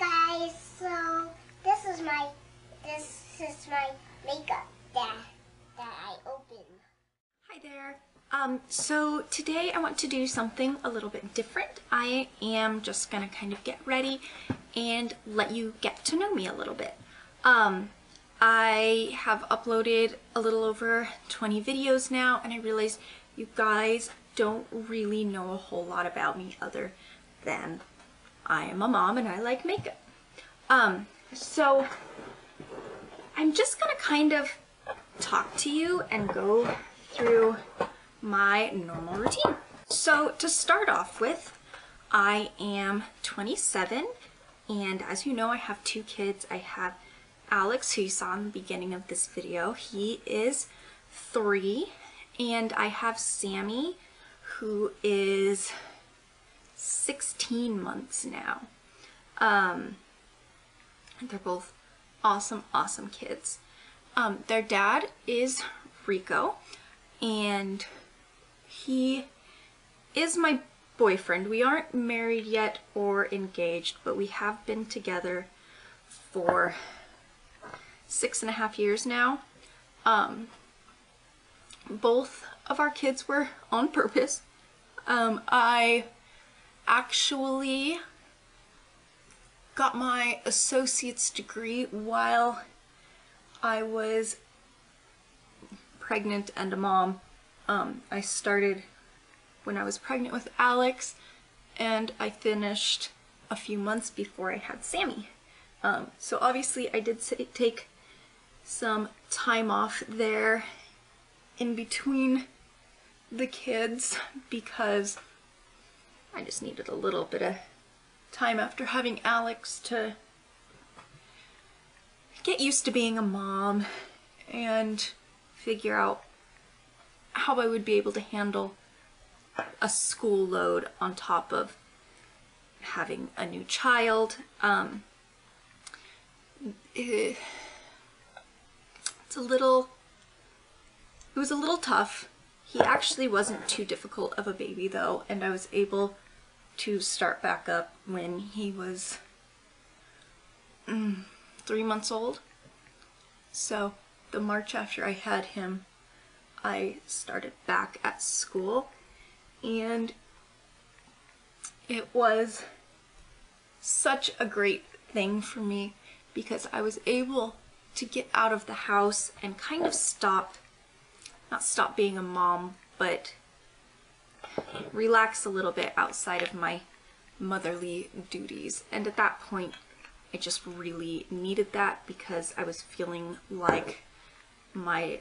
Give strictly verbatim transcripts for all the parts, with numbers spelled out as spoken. Hi guys, so this is my this is my makeup that that I opened. Hi there. Um, so today I want to do something a little bit different. I am just gonna kind of get ready and let you get to know me a little bit. Um, I have uploaded a little over twenty videos now, and I realize you guys don't really know a whole lot about me other than I am a mom and I like makeup. Um, so I'm just gonna kind of talk to you and go through my normal routine. So to start off with, I am twenty-seven, and as you know, I have two kids. I have Alex, who you saw in the beginning of this video. He is three, and I have Sammy, who is sixteen months now. Um, they're both awesome, awesome kids. Um, their dad is Rico, and he is my boyfriend. We aren't married yet or engaged, but we have been together for six and a half years now. Um, both of our kids were on purpose. Um, I actually got my associate's degree while I was pregnant and a mom. Um, I started when I was pregnant with Alex, and I finished a few months before I had Sammy. Um, so obviously I did take some time off there in between the kids because I just needed a little bit of time after having Alex to get used to being a mom and figure out how I would be able to handle a school load on top of having a new child. Um, it's a little, it was a little tough. He actually wasn't too difficult of a baby though, and I was able to start back up when he was mm, three months old. So the March after I had him, I started back at school, and it was such a great thing for me because I was able to get out of the house and kind of stop, not stop being a mom, but relax a little bit outside of my motherly duties. And at that point, I just really needed that because I was feeling like my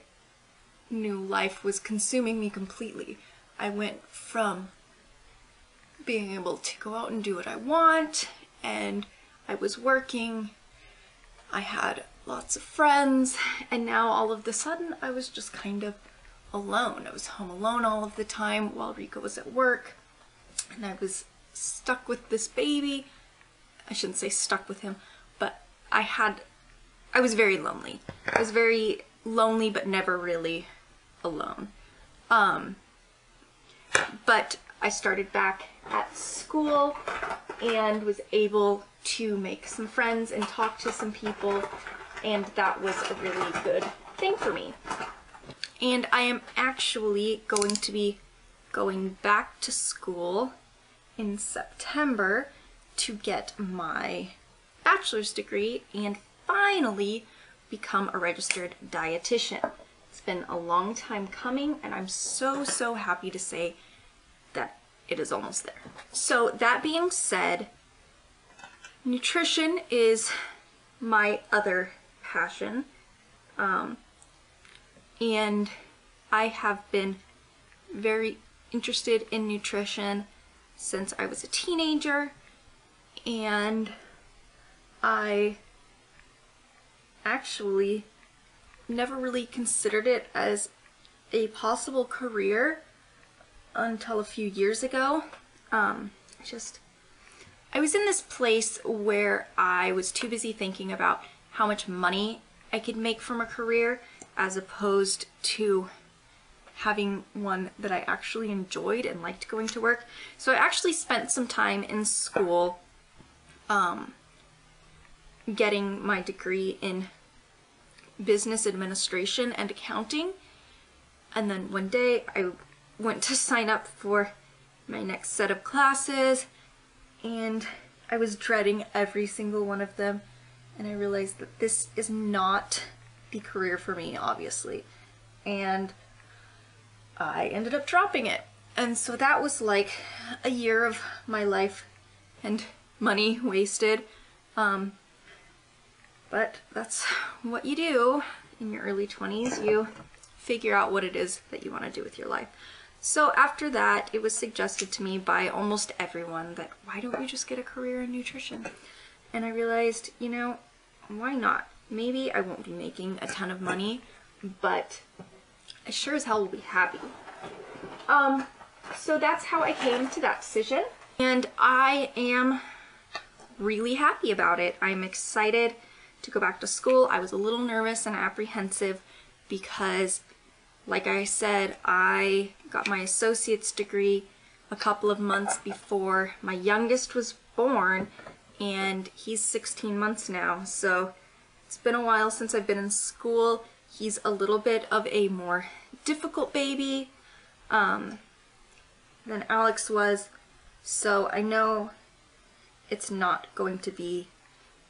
new life was consuming me completely. I went from being able to go out and do what I want, and I was working, I had lots of friends, and now all of the sudden I was just kind of alone. I was home alone all of the time while Rico was at work, and I was stuck with this baby. I shouldn't say stuck with him, but I had, I was very lonely. I was very lonely, but never really alone. Um, but I started back at school and was able to make some friends and talk to some people, and that was a really good thing for me. And I am actually going to be going back to school in September to get my bachelor's degree and finally become a registered dietitian. It's been a long time coming, and I'm so, so happy to say that it is almost there. So that being said, nutrition is my other passion. Um, And I have been very interested in nutrition since I was a teenager, and I actually never really considered it as a possible career until a few years ago. Um, just, I was in this place where I was too busy thinking about how much money I could make from a career as opposed to having one that I actually enjoyed and liked going to work. So I actually spent some time in school um, getting my degree in business administration and accounting. And then one day I went to sign up for my next set of classes, and I was dreading every single one of them, and I realized that this is not the career for me, obviously, and I ended up dropping it. And so that was like a year of my life and money wasted, um, but that's what you do in your early twenties. You figure out what it is that you want to do with your life. So after that, it was suggested to me by almost everyone that, why don't you just get a career in nutrition? And I realized, you know, why not? Maybe I won't be making a ton of money, but I sure as hell will be happy. Um, so that's how I came to that decision. And I am really happy about it. I'm excited to go back to school. I was a little nervous and apprehensive because, like I said, I got my associate's degree a couple of months before my youngest was born, and he's sixteen months now, so it's been a while since I've been in school. He's a little bit of a more difficult baby um, than Alex was, so I know it's not going to be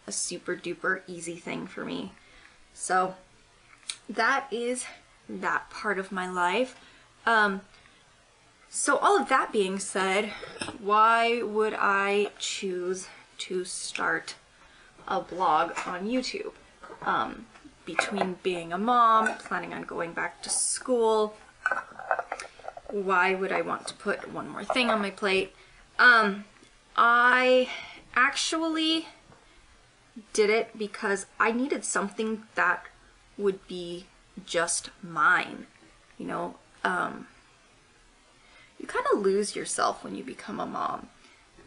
a super duper easy thing for me. So that is that part of my life. Um, so all of that being said, why would I choose to start a blog on YouTube? Um, between being a mom, planning on going back to school, why would I want to put one more thing on my plate? Um, I actually did it because I needed something that would be just mine, you know. Um, you kind of lose yourself when you become a mom.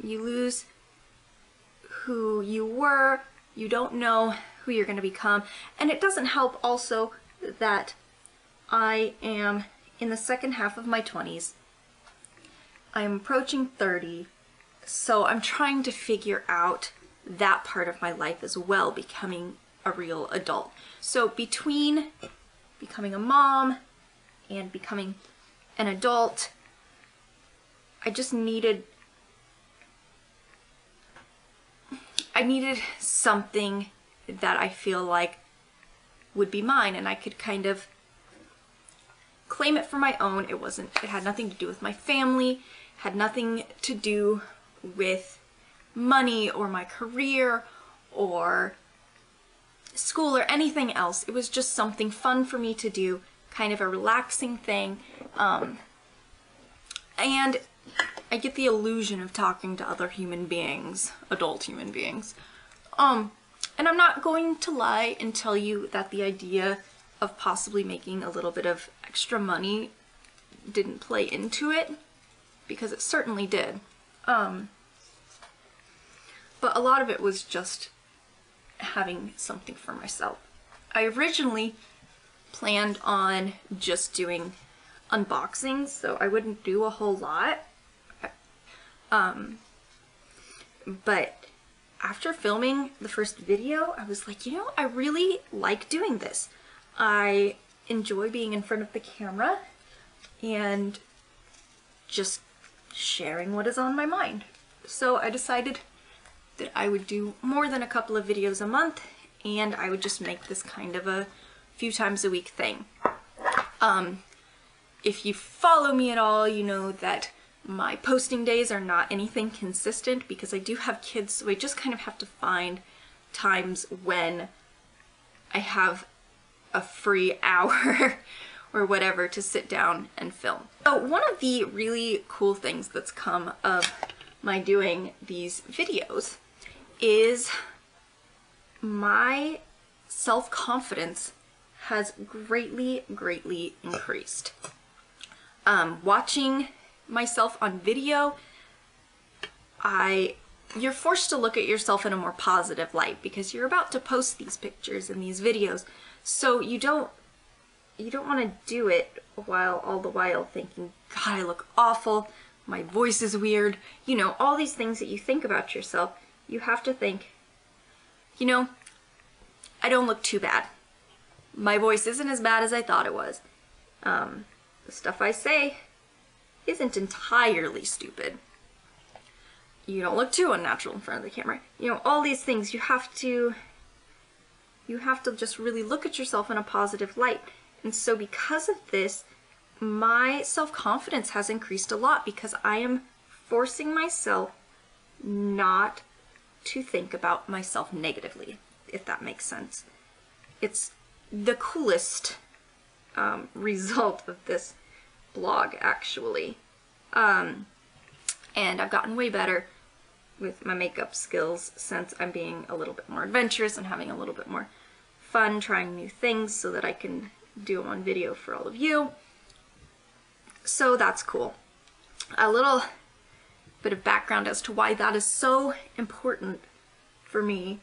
You lose who you were, you don't know who you're going to become, and it doesn't help also that I am in the second half of my twenties. I'm approaching thirty, so I'm trying to figure out that part of my life as well, becoming a real adult. So between becoming a mom and becoming an adult, I just needed I needed something that I feel like would be mine, and I could kind of claim it for my own. It wasn't, it had nothing to do with my family, had nothing to do with money or my career or school or anything else. It was just something fun for me to do, kind of a relaxing thing. Um, and I get the illusion of talking to other human beings, adult human beings. Um, and I'm not going to lie and tell you that the idea of possibly making a little bit of extra money didn't play into it, because it certainly did. Um, but a lot of it was just having something for myself. I originally planned on just doing unboxings, so I wouldn't do a whole lot. Um, but after filming the first video, I was like, you know, I really like doing this. I enjoy being in front of the camera and just sharing what is on my mind. So I decided that I would do more than a couple of videos a month, and I would just make this kind of a few times a week thing. Um, if you follow me at all, you know that my posting days are not anything consistent because I do have kids, so I just kind of have to find times when I have a free hour or whatever to sit down and film. So one of the really cool things that's come of my doing these videos is my self-confidence has greatly, greatly increased. Um, watching myself on video, I, you're forced to look at yourself in a more positive light because you're about to post these pictures and these videos. So you don't, you don't want to do it while all the while thinking, God, I look awful, my voice is weird, you know, all these things that you think about yourself. You have to think, you know, I don't look too bad. My voice isn't as bad as I thought it was. Um, the stuff I say isn't entirely stupid. You don't look too unnatural in front of the camera. You know, all these things, you have to, you have to just really look at yourself in a positive light. And so because of this, my self-confidence has increased a lot because I am forcing myself not to think about myself negatively, if that makes sense. It's the coolest um, result of this blog, actually. Um, and I've gotten way better with my makeup skills since I'm being a little bit more adventurous and having a little bit more fun trying new things so that I can do them on video for all of you. So that's cool. A little bit of background as to why that is so important for me.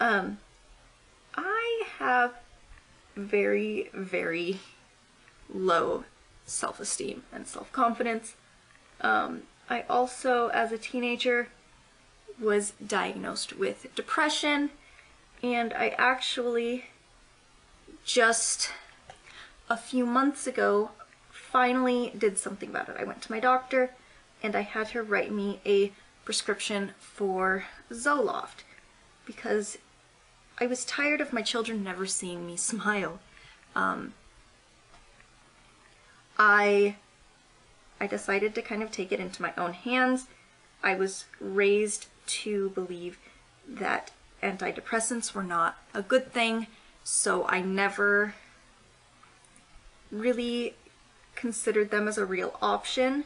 Um, I have very, very low self-esteem and self-confidence. Um, I also, as a teenager, was diagnosed with depression, and I actually just a few months ago finally did something about it. I went to my doctor and I had her write me a prescription for Zoloft because I was tired of my children never seeing me smile. Um, I, I decided to kind of take it into my own hands. I was raised to believe that antidepressants were not a good thing, so I never really considered them as a real option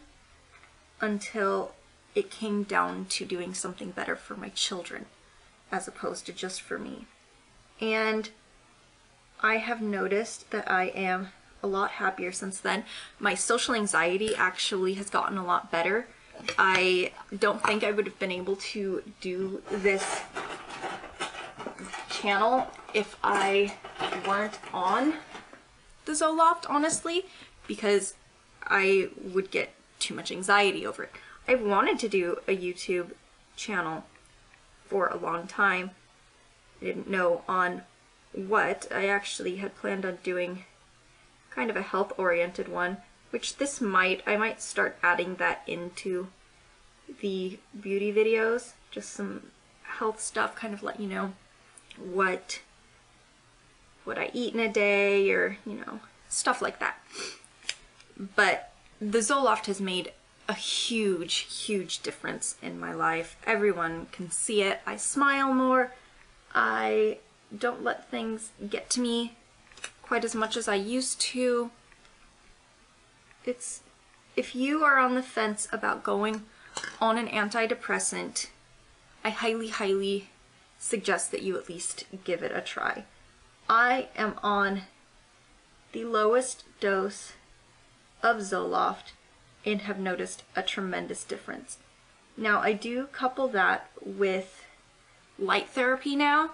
until it came down to doing something better for my children as opposed to just for me. And I have noticed that I am a lot happier since then. My social anxiety actually has gotten a lot better. I don't think I would have been able to do this channel if I weren't on the Zoloft, honestly, because I would get too much anxiety over it. I've wanted to do a YouTube channel for a long time. I didn't know on what. I actually had planned on doing kind of a health-oriented one, which this might, I might start adding that into the beauty videos, just some health stuff, kind of let you know what, what I eat in a day, or, you know, stuff like that. But the Zoloft has made a huge, huge difference in my life. Everyone can see it. I smile more. I don't let things get to me quite as much as I used to. It's, if you are on the fence about going on an antidepressant, I highly, highly suggest that you at least give it a try. I am on the lowest dose of Zoloft and have noticed a tremendous difference. Now I do couple that with light therapy now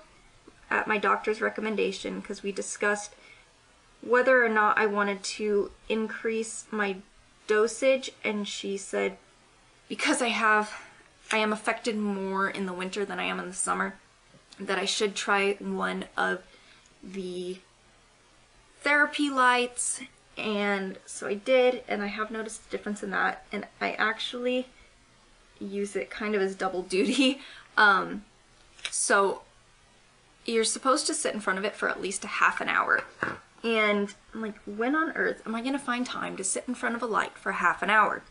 at my doctor's recommendation, because we discussed whether or not I wanted to increase my dosage, and she said because I have I am affected more in the winter than I am in the summer, that I should try one of the therapy lights. And so I did, and I have noticed a difference in that, and I actually use it kind of as double duty. Um, so you're supposed to sit in front of it for at least a half an hour, and I'm like, when on earth am I going to find time to sit in front of a light for half an hour?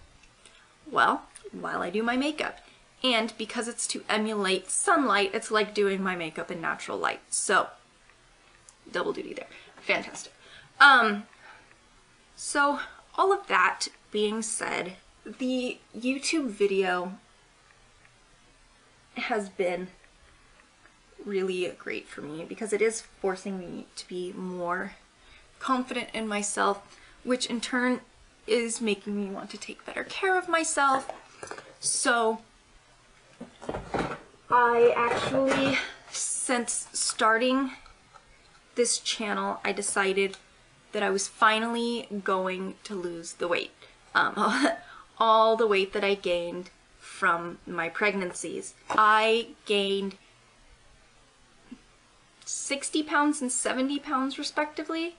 Well, while I do my makeup, and because it's to emulate sunlight, it's like doing my makeup in natural light, so double duty there. Fantastic. Um, So, all of that being said, the YouTube video has been really great for me because it is forcing me to be more confident in myself, which in turn is making me want to take better care of myself. So, I actually, since starting this channel, I decided that I was finally going to lose the weight. Um, all the weight that I gained from my pregnancies. I gained sixty pounds and seventy pounds respectively.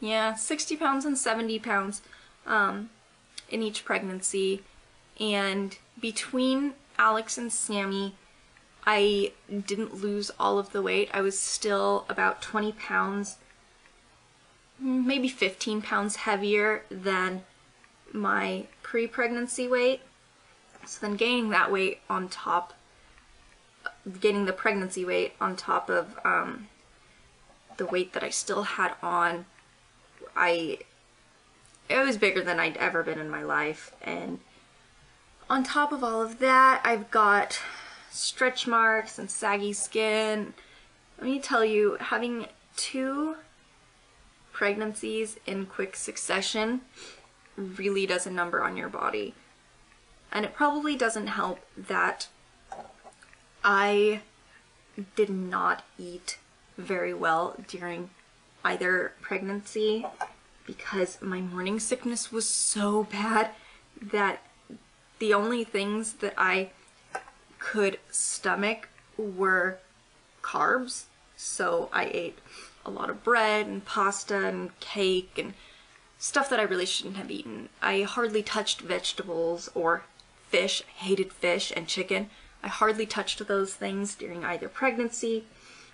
Yeah, sixty pounds and seventy pounds um, in each pregnancy. And between Alex and Sammy, I didn't lose all of the weight. I was still about twenty pounds, maybe fifteen pounds heavier than my pre-pregnancy weight. So then gaining that weight on top, gaining the pregnancy weight on top of um, the weight that I still had on, I, it was bigger than I'd ever been in my life. And on top of all of that, I've got stretch marks and saggy skin. Let me tell you, having two pregnancies in quick succession really does a number on your body. And it probably doesn't help that I did not eat very well during either pregnancy, because my morning sickness was so bad that the only things that I could stomach were carbs. So I ate a lot of bread and pasta and cake and stuff that I really shouldn't have eaten. I hardly touched vegetables or fish. I hated fish and chicken. I hardly touched those things during either pregnancy.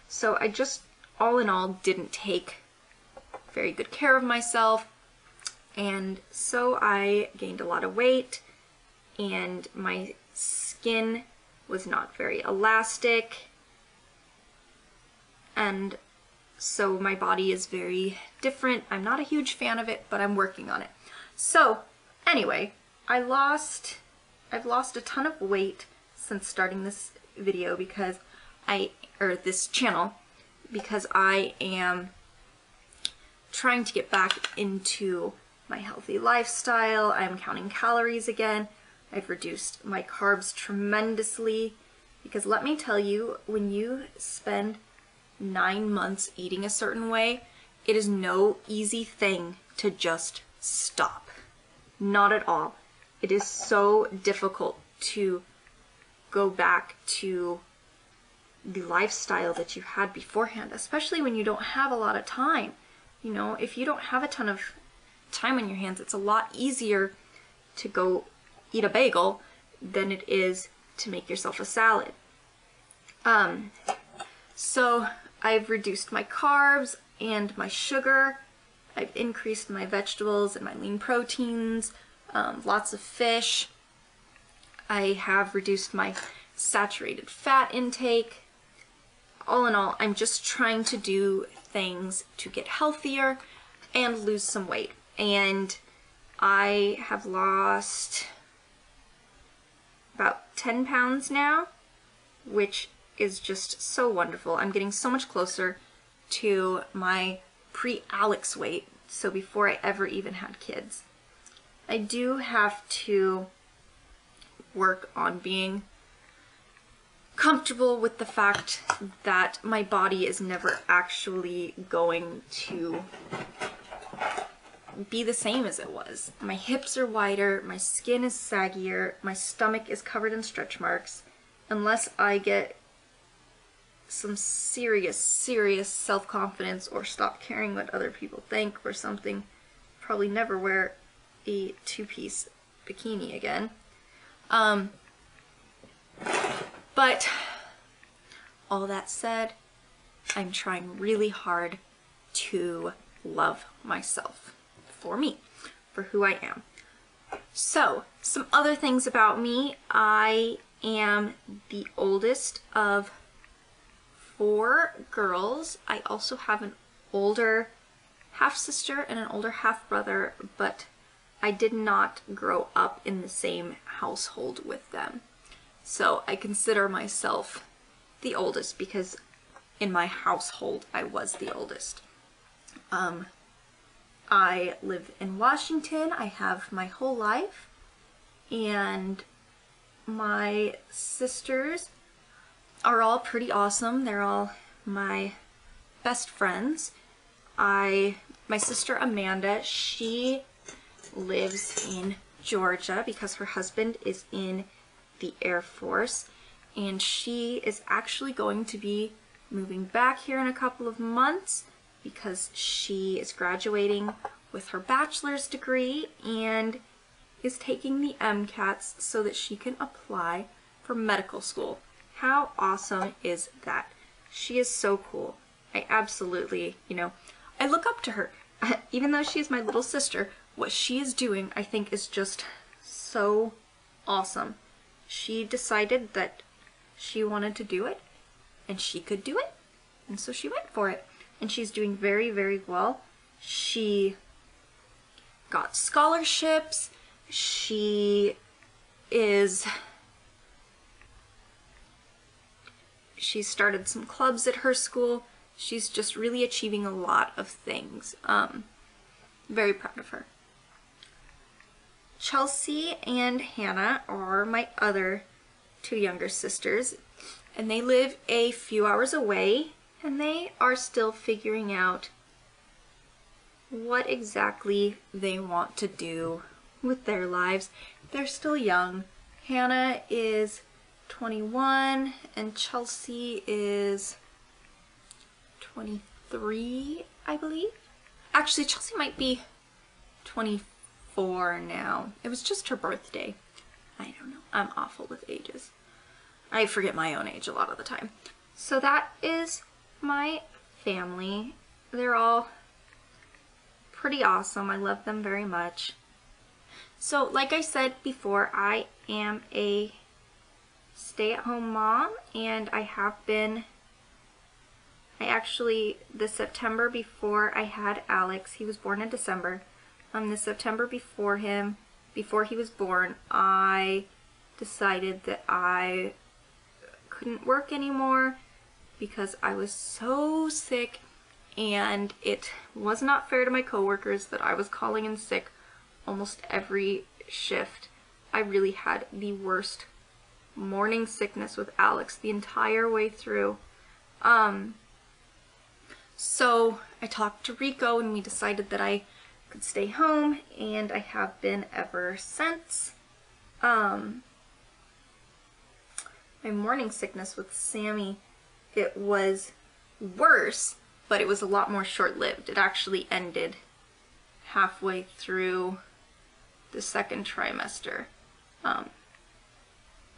So I just, all in all, didn't take very good care of myself. And so I gained a lot of weight, and my skin was not very elastic. And so my body is very different. I'm not a huge fan of it, but I'm working on it. So anyway, I lost, I've lost a ton of weight since starting this video because I, or this channel, because I am trying to get back into my healthy lifestyle. I'm counting calories again. I've reduced my carbs tremendously, because let me tell you, when you spend nine months eating a certain way, it is no easy thing to just stop. Not at all. It is so difficult to go back to the lifestyle that you had beforehand, especially when you don't have a lot of time. You know, if you don't have a ton of time on your hands, it's a lot easier to go eat a bagel than it is to make yourself a salad. Um, so I've reduced my carbs and my sugar. I've increased my vegetables and my lean proteins, um, lots of fish. I have reduced my saturated fat intake. All in all, I'm just trying to do things to get healthier and lose some weight. And I have lost about ten pounds now, which is just so wonderful. I'm getting so much closer to my pre-Alex weight, so before I ever even had kids. I do have to work on being comfortable with the fact that my body is never actually going to be the same as it was. My hips are wider, my skin is saggier, my stomach is covered in stretch marks, unless I get some serious, serious self-confidence or stop caring what other people think or something. Probably never wear a two-piece bikini again. Um, but all that said, I'm trying really hard to love myself for me, for who I am. So, some other things about me. I am the oldest of four girls. I also have an older half-sister and an older half-brother, but I did not grow up in the same household with them. So I consider myself the oldest because in my household I was the oldest. Um, I live in Washington. I have my whole life, and my sisters are all pretty awesome. They're all my best friends. I, my sister Amanda, she lives in Georgia because her husband is in the Air Force, and she is actually going to be moving back here in a couple of months because she is graduating with her bachelor's degree and is taking the M CATs so that she can apply for medical school. How awesome is that? She is so cool. I absolutely, you know, I look up to her. Even though she's my little sister, what she is doing, I think, is just so awesome. She decided that she wanted to do it, and she could do it, and so she went for it. And she's doing very, very well. She got scholarships. She is... She started some clubs at her school. She's just really achieving a lot of things. Um, very proud of her. Chelsea and Hannah are my other two younger sisters, and they live a few hours away, and they are still figuring out what exactly they want to do with their lives. They're still young. Hannah is twenty-one and Chelsea is twenty-three, I believe. Actually, Chelsea might be twenty-four now. It was just her birthday. I don't know. I'm awful with ages. I forget my own age a lot of the time. So that is my family. They're all pretty awesome. I love them very much. So, like I said before, I am a stay-at-home mom, and I have been. I actually, this September before I had Alex, he was born in December, um, this September before him, before he was born, I decided that I couldn't work anymore because I was so sick, and it was not fair to my coworkers that I was calling in sick almost every shift. I really had the worst morning sickness with Alex the entire way through. Um... So I talked to Rico and we decided that I could stay home, and I have been ever since. Um, my morning sickness with Sammy, it was worse, but it was a lot more short-lived. It actually ended halfway through the second trimester. Um,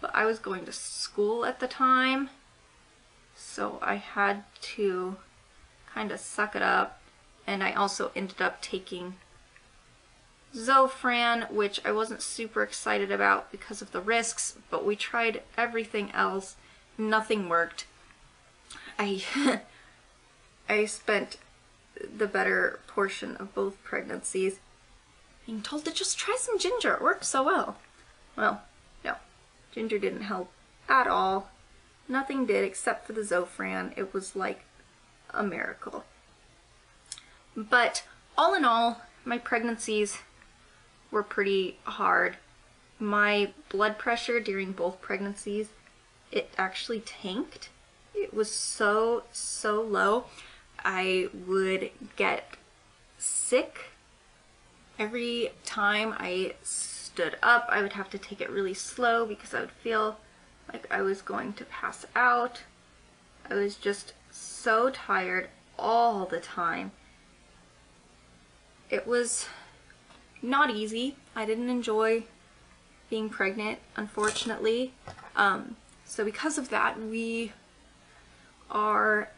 but I was going to school at the time, so I had to kind of suck it up, and I also ended up taking Zofran, which I wasn't super excited about because of the risks, but we tried everything else. Nothing worked. I I spent the better portion of both pregnancies being told to just try some ginger. It worked so well. Well, no. Ginger didn't help at all. Nothing did except for the Zofran. It was like a miracle. But all in all, my pregnancies were pretty hard. My blood pressure during both pregnancies, it actually tanked. It was so, so low. I would get sick every time I stood up. I would have to take it really slow because I would feel like I was going to pass out. I was just so tired all the time. It was not easy. I didn't enjoy being pregnant, unfortunately. Um, so because of that, we are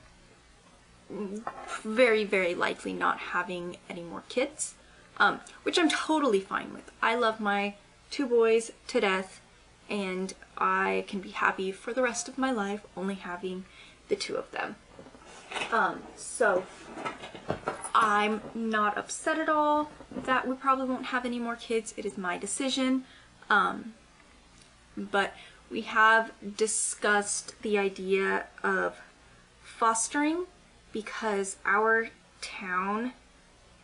very, very likely not having any more kids, um, which I'm totally fine with. I love my two boys to death, and I can be happy for the rest of my life only having the two of them. Um, so I'm not upset at all that we probably won't have any more kids. It is my decision. Um, but we have discussed the idea of fostering because our town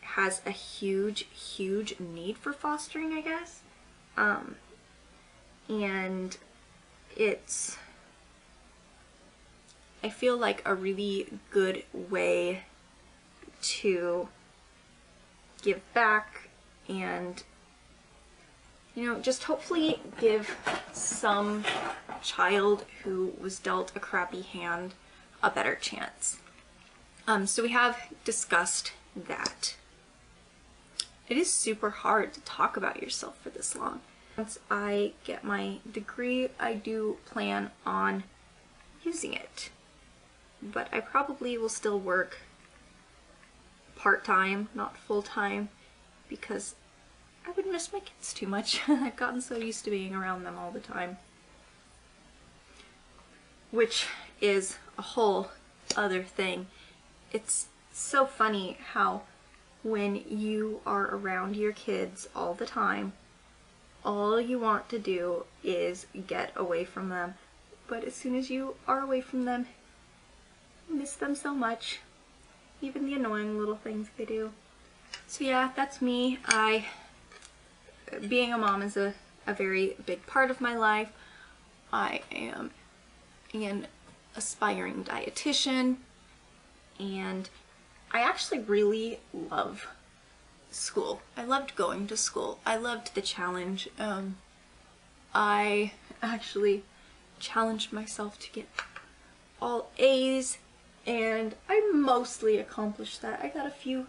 has a huge, huge need for fostering, I guess. Um, and it's... I feel like a really good way to give back and, you know, just hopefully give some child who was dealt a crappy hand a better chance. Um, so we have discussed that. It is super hard to talk about yourself for this long. Once I get my degree, I do plan on using it, but I probably will still work part-time, not full-time, because I would miss my kids too much. I've gotten so used to being around them all the time, which is a whole other thing. It's so funny how when you are around your kids all the time, all you want to do is get away from them. But as soon as you are away from them, you miss them so much. Even the annoying little things they do. So yeah, that's me. I, being a mom is a, a very big part of my life. I am an aspiring dietitian, and I actually really love school. I loved going to school. I loved the challenge. Um, I actually challenged myself to get all A's, and I mostly accomplished that. I got a few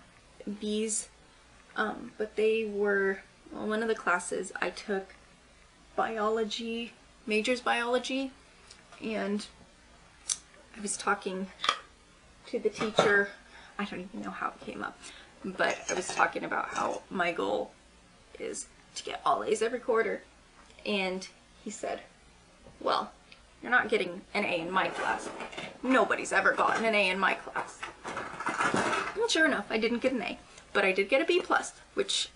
B's, um, but they were, well, one of the classes I took, biology, majors biology, and I was talking to the teacher. I don't even know how it came up, but I was talking about how my goal is to get all A's every quarter, and he said, well, you're not getting an A in my class. Nobody's ever gotten an A in my class. And sure enough, I didn't get an A, but I did get a B plus, which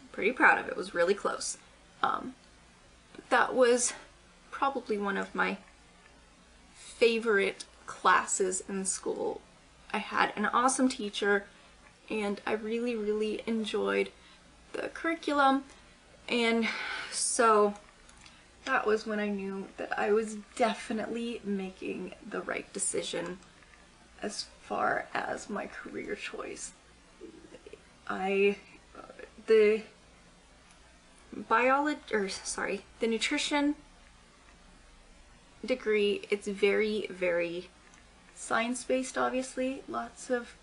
I'm pretty proud of. It was really close. Um, but that was probably one of my favorite classes in school. I had an awesome teacher, and I really, really enjoyed the curriculum, and so that was when I knew that I was definitely making the right decision as far as my career choice. I, the biology, or sorry, the nutrition degree, it's very, very science-based, obviously. Lots of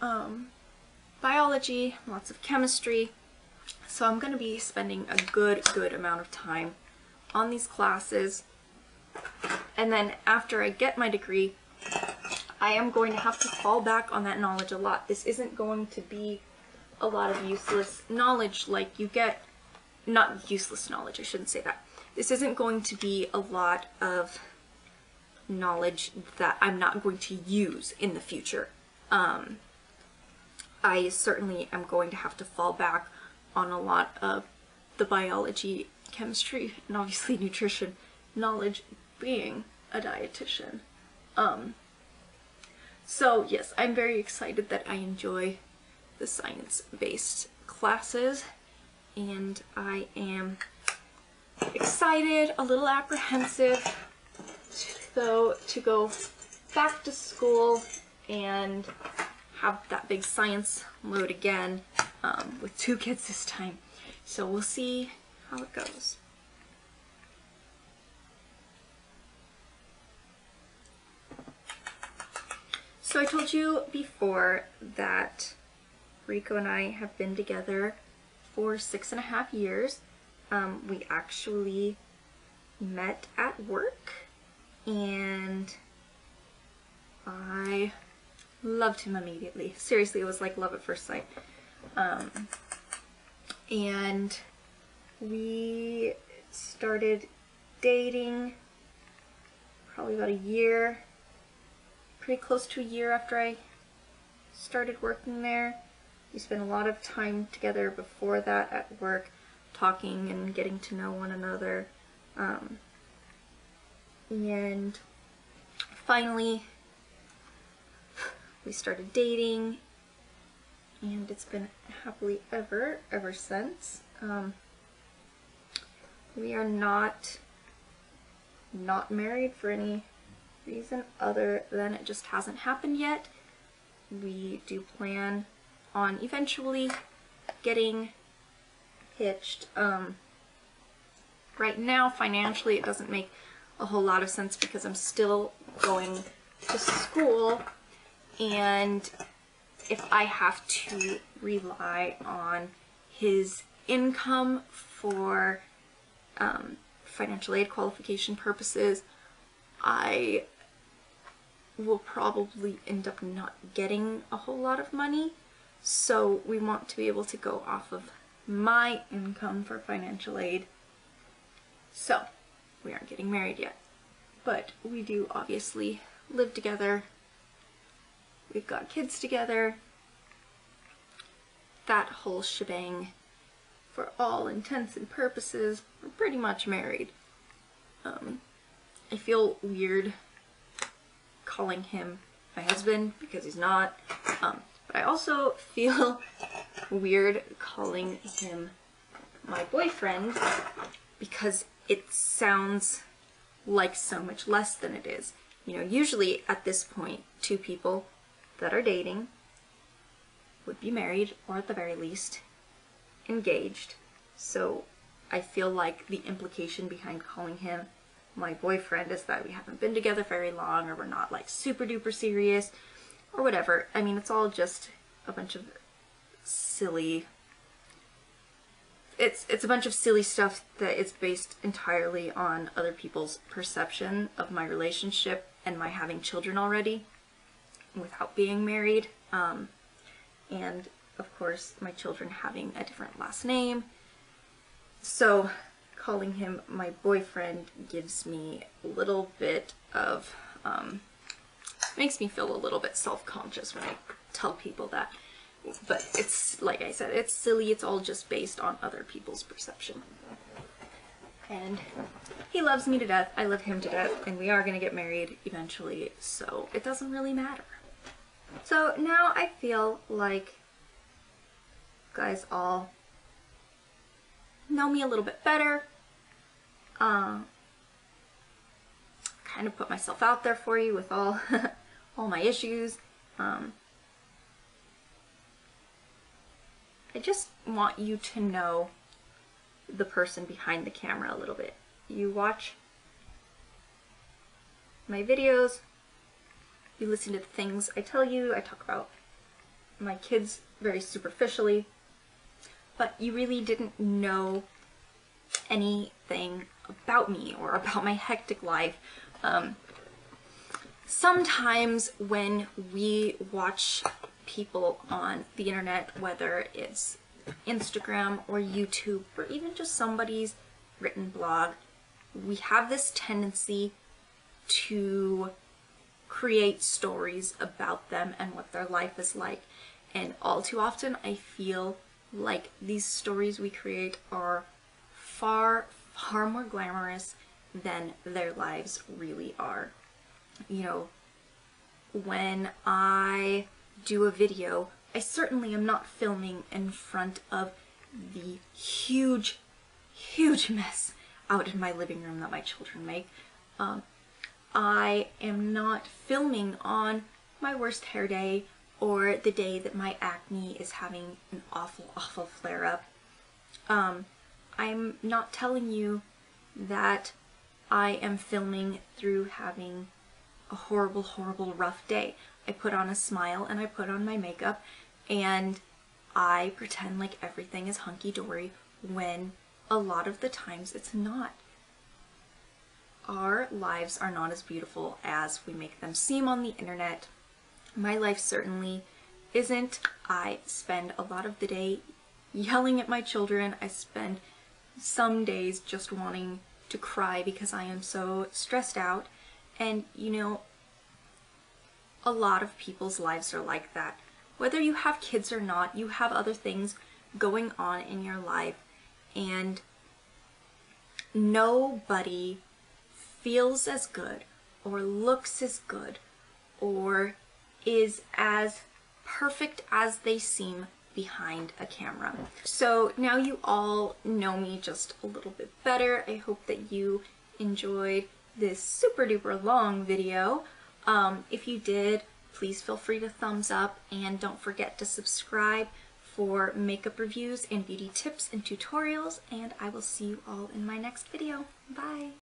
um, biology, lots of chemistry. So I'm going to be spending a good, good amount of time on these classes. And then after I get my degree, I am going to have to fall back on that knowledge a lot. This isn't going to be a lot of useless knowledge like you get, not useless knowledge, I shouldn't say that. This isn't going to be a lot of knowledge that I'm not going to use in the future. Um, I certainly am going to have to fall back on a lot of the biology, chemistry, and obviously nutrition knowledge, being a dietitian. Um, so yes, I'm very excited that I enjoy the science-based classes, and I am excited, a little apprehensive, though, to go back to school and have that big science load again, um, with two kids this time. So we'll see how it goes. So I told you before that Rico and I have been together for six and a half years. Um, we actually met at work, and I loved him immediately. Seriously, it was like love at first sight. Um, and we started dating probably about a year, pretty close to a year after I started working there. We spent a lot of time together before that at work, talking and getting to know one another. Um, and finally, we started dating, and it's been happily ever, ever since. Um, we are not, not married for any reason other than it just hasn't happened yet. We do plan on eventually getting hitched. Um, right now, financially, it doesn't make a whole lot of sense because I'm still going to school, and if I have to rely on his income for um, financial aid qualification purposes, I will probably end up not getting a whole lot of money. So we want to be able to go off of my income for financial aid. So we aren't getting married yet, but we do obviously live together. We've got kids together, that whole shebang. For all intents and purposes, we're pretty much married. Um, I feel weird calling him my husband because he's not, um, but I also feel weird calling him my boyfriend because it sounds like so much less than it is. You know, usually at this point, two people that are dating would be married, or at the very least, engaged. So I feel like the implication behind calling him my boyfriend is that we haven't been together very long, or we're not like super duper serious or whatever. I mean, it's all just a bunch of silly it's it's a bunch of silly stuff that is based entirely on other people's perception of my relationship and my having children already without being married, um, and of course my children having a different last name. So calling him my boyfriend gives me a little bit of, um, makes me feel a little bit self-conscious when I tell people that. But it's, like I said, it's silly, it's all just based on other people's perception. And he loves me to death, I love him to death, and we are gonna get married eventually, so it doesn't really matter. So now I feel like guys all know me a little bit better. Um, kind of put myself out there for you with all all my issues. Um, I just want you to know the person behind the camera a little bit. You watch my videos, you listen to the things I tell you, I talk about my kids very superficially, but you really didn't know anything about me or about my hectic life. Um, sometimes when we watch people on the internet, whether it's Instagram or YouTube or even just somebody's written blog, we have this tendency to create stories about them and what their life is like. And all too often I feel like these stories we create are far, far more glamorous than their lives really are. You know, when I do a video, I certainly am not filming in front of the huge, huge mess out in my living room that my children make. Um, I am not filming on my worst hair day, or the day that my acne is having an awful, awful flare-up. Um, I'm not telling you that I am filming through having a horrible, horrible, rough day. I put on a smile and I put on my makeup and I pretend like everything is hunky-dory when a lot of the times it's not. Our lives are not as beautiful as we make them seem on the internet. My life certainly isn't. I spend a lot of the day yelling at my children. I spend some days just wanting to cry because I am so stressed out. And, you know, a lot of people's lives are like that. Whether you have kids or not, you have other things going on in your life. And nobody feels as good or looks as good or is as perfect as they seem behind a camera. So now you all know me just a little bit better. I hope that you enjoyed this super duper long video. Um, if you did, please feel free to thumbs up, and don't forget to subscribe for makeup reviews and beauty tips and tutorials, and I will see you all in my next video. Bye!